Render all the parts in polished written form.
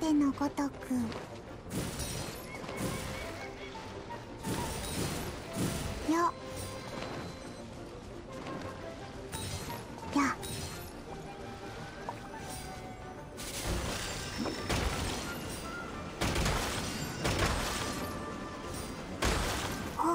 手のごとくよやおっ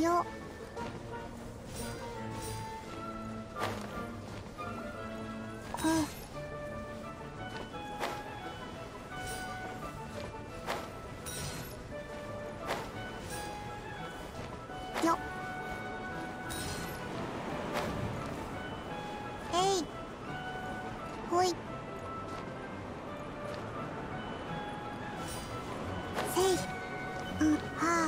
よっよっはあ。